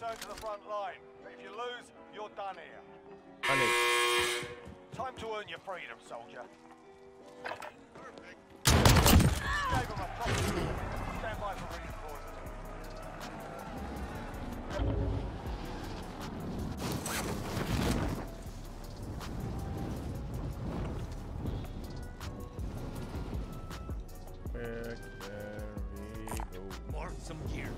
return to the front line. If you lose, you're done here. Time to earn your freedom, soldier. Perfect. Gave him a proper treatment. Stand by for reinforcements. There we go. Mark some gear.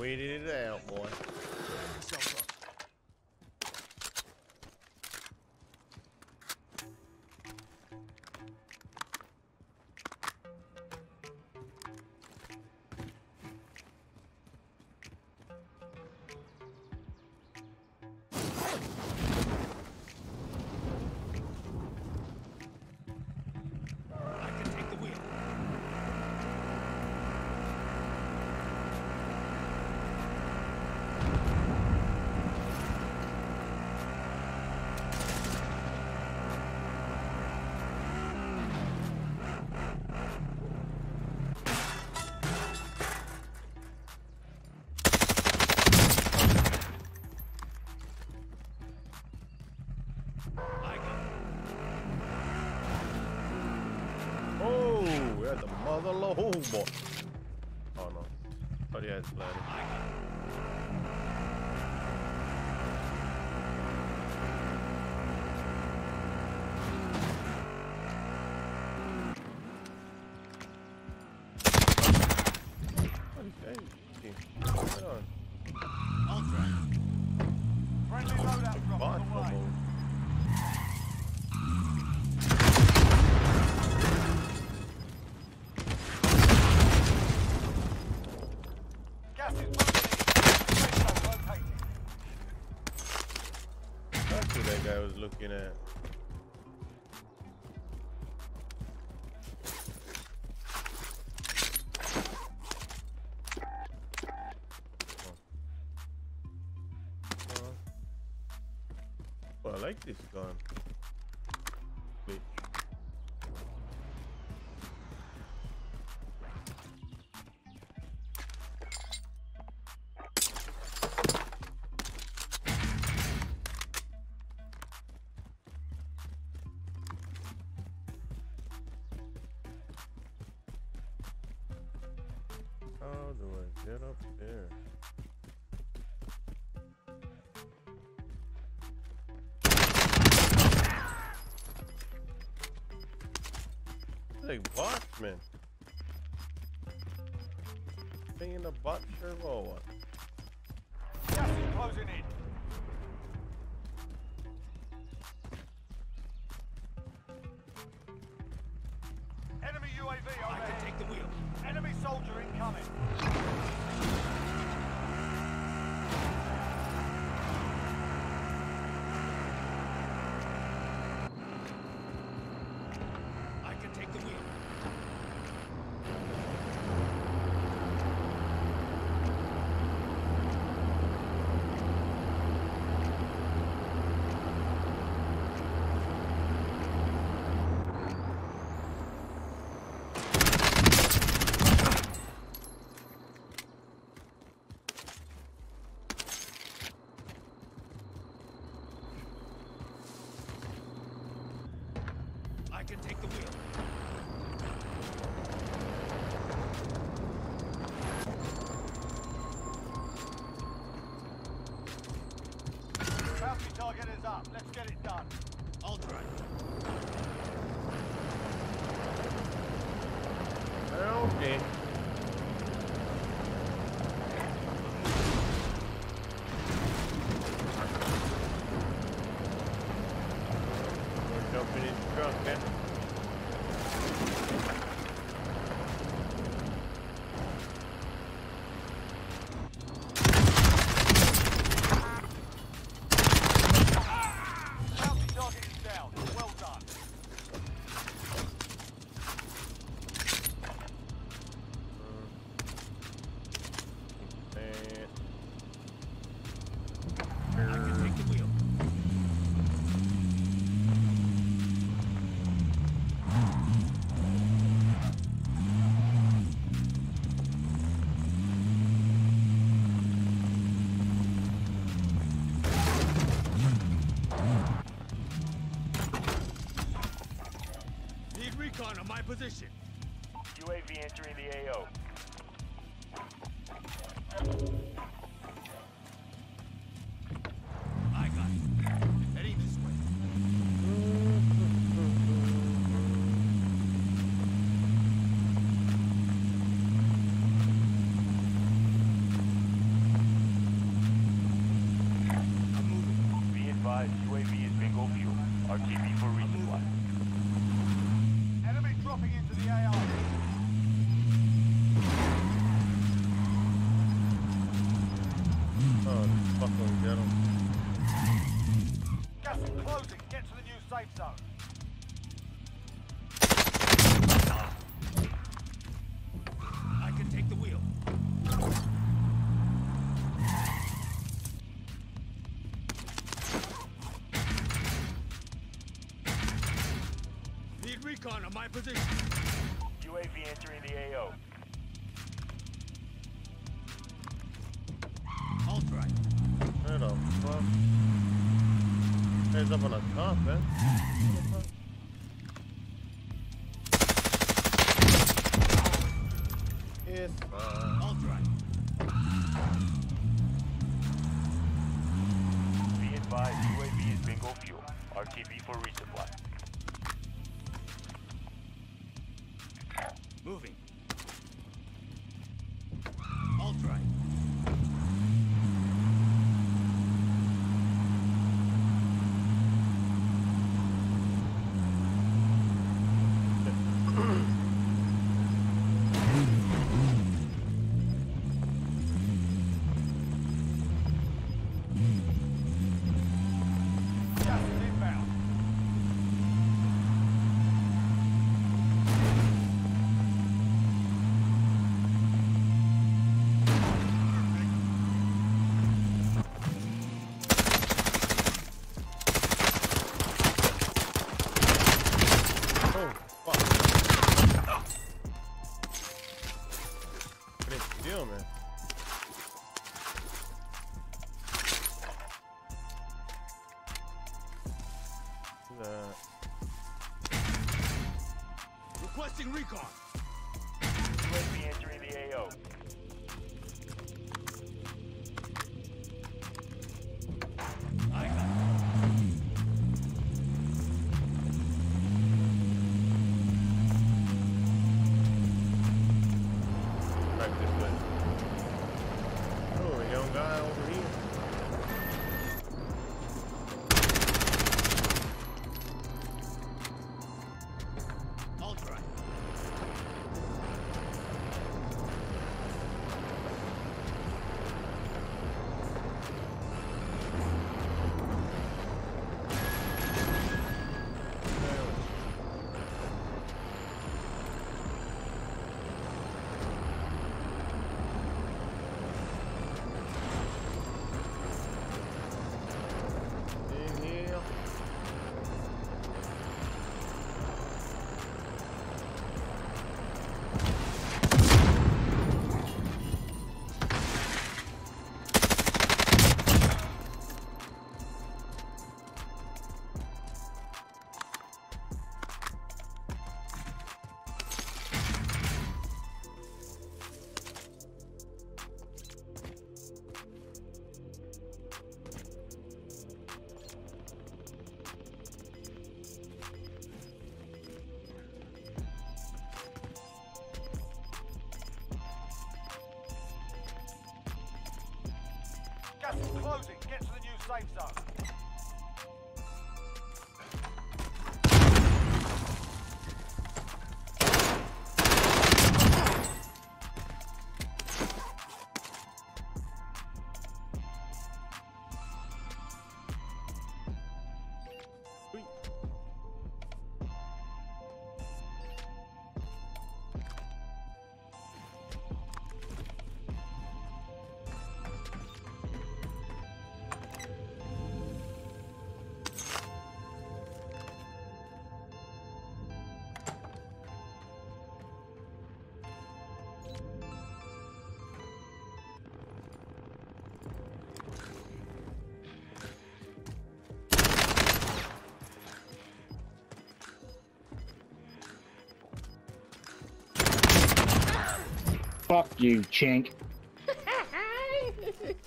Waited it out, boy. Oh boy. Oh no. Oh yeah, it's bloody. Looking at well, I like this gun. Bitch. Get up there. They watch, man. thing in the butt, sure will what? Gas is closing in. Enemy UAV overhead. I can take the wheel. Enemy soldier incoming. I can take the wheel. Bounty target is up. Let's get it done. I'll drive. Okay. We're jumping in the truck, man. Recon on my position. UAV entering the AO. I got it. Heading this way. I'm moving. Be advised, UAV is bingo fuel. RTV for resupply. Dropping into the AO. Oh, fucking get him. Gas is closing. Get to the new safe zone. I can take the wheel. Recon on my position. UAV entering the AO. I'll try. Where the fuck? He's up on the top, man. Yes. I'll try. Be advised, UAV is bingo fuel. RTB for resupply. Moving. I'll try. Requesting recon. UAV entering the AO. I got it. Back this way. Gas is closing. Get to the new safe zone. Fuck you, chink.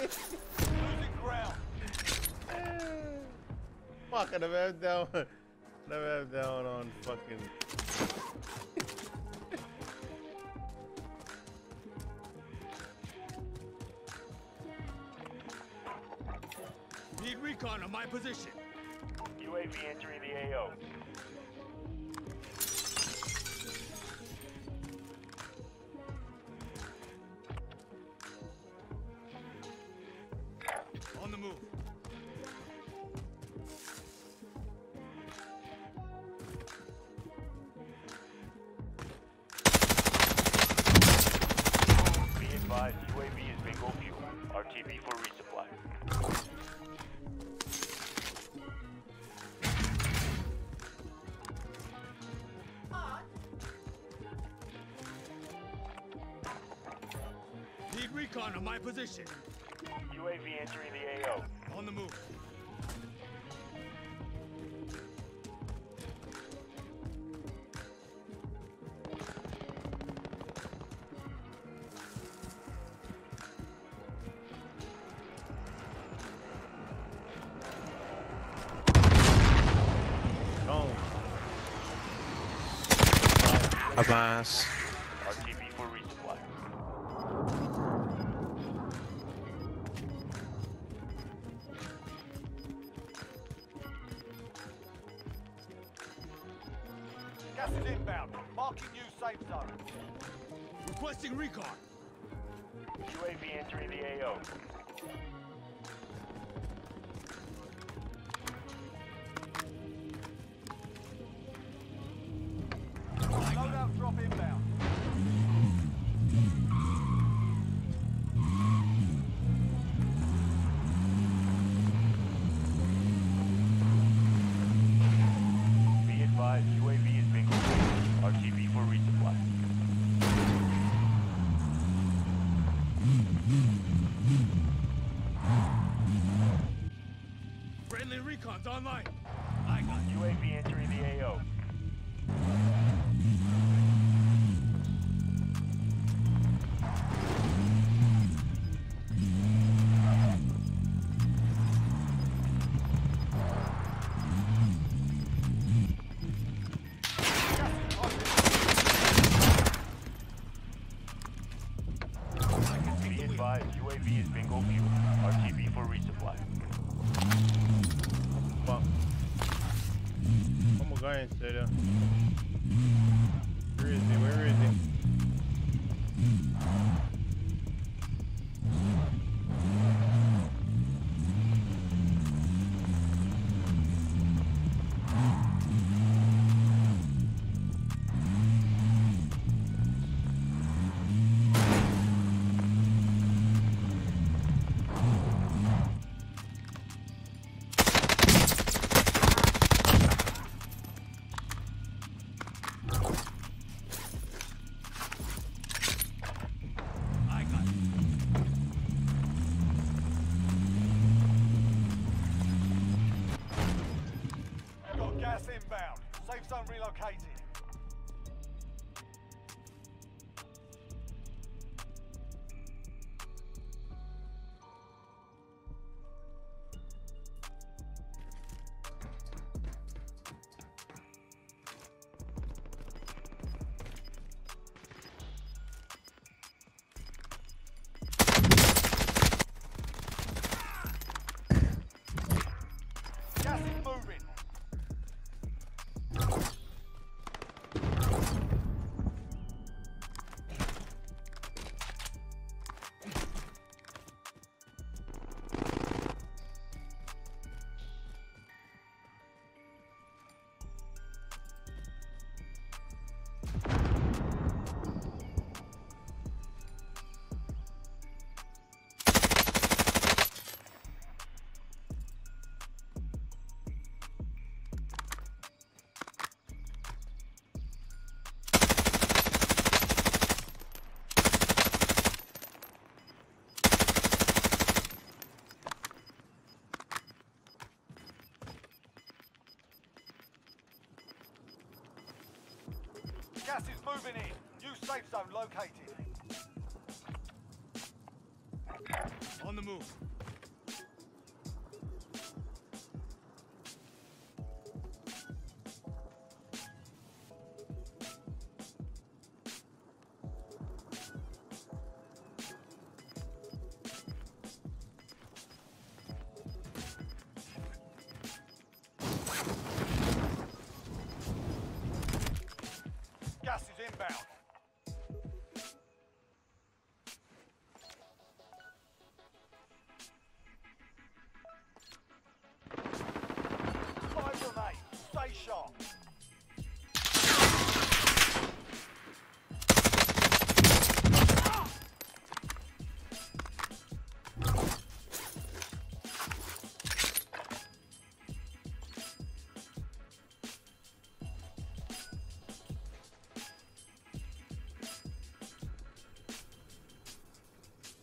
Losing ground. Fuck, I never have that one. Never have that one on fucking. Need recon on my position. UAV entering the AO. UAV is being overviewed. RTV for resupply. Need recon on my position. UAV entering the AO. On the move. Abbas. RTV for resupply. Gas is inbound. Marking new safe zone. Requesting recon. UAV entering the AO. Drop inbound. Be advised, UAV is being overwhelmed. RTV for resupply. Friendly recon's online. I got UAV entering the AO. UAV is bingo fuel. RTV for resupply. Fuck. I'm going to say that. Where is he? Where is he? Inbound. Safe zone relocated. Gas is moving in. New safe zone located. On the move. Gas is inbound. Five remain. Stay sharp.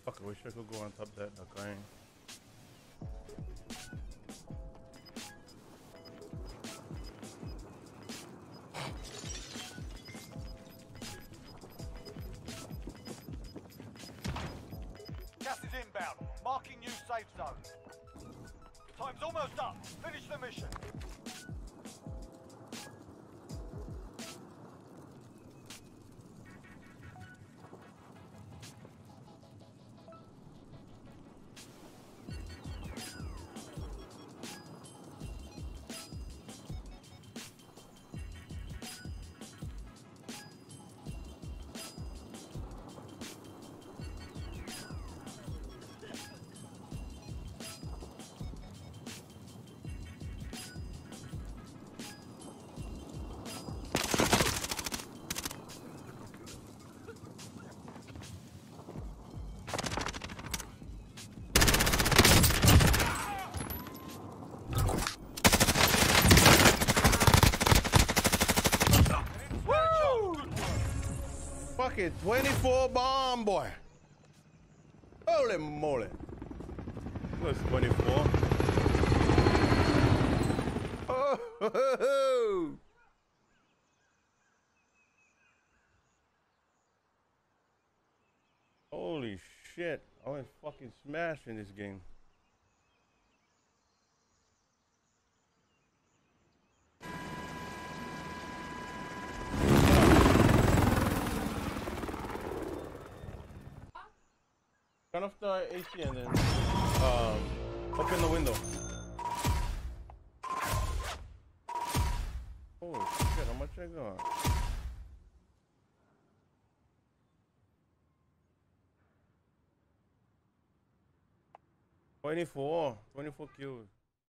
Fuck, I wish I could go on top of that, no claim. Gas is inbound, marking new safe zone. Time's almost up, finish the mission. Fucking 24 bomb, boy. Holy moly. That's 24. Oh, ho, ho, ho. Holy shit. I went fucking smashing this game. Turn off the AC and then open the window. Holy shit, how much I got? $24 kills.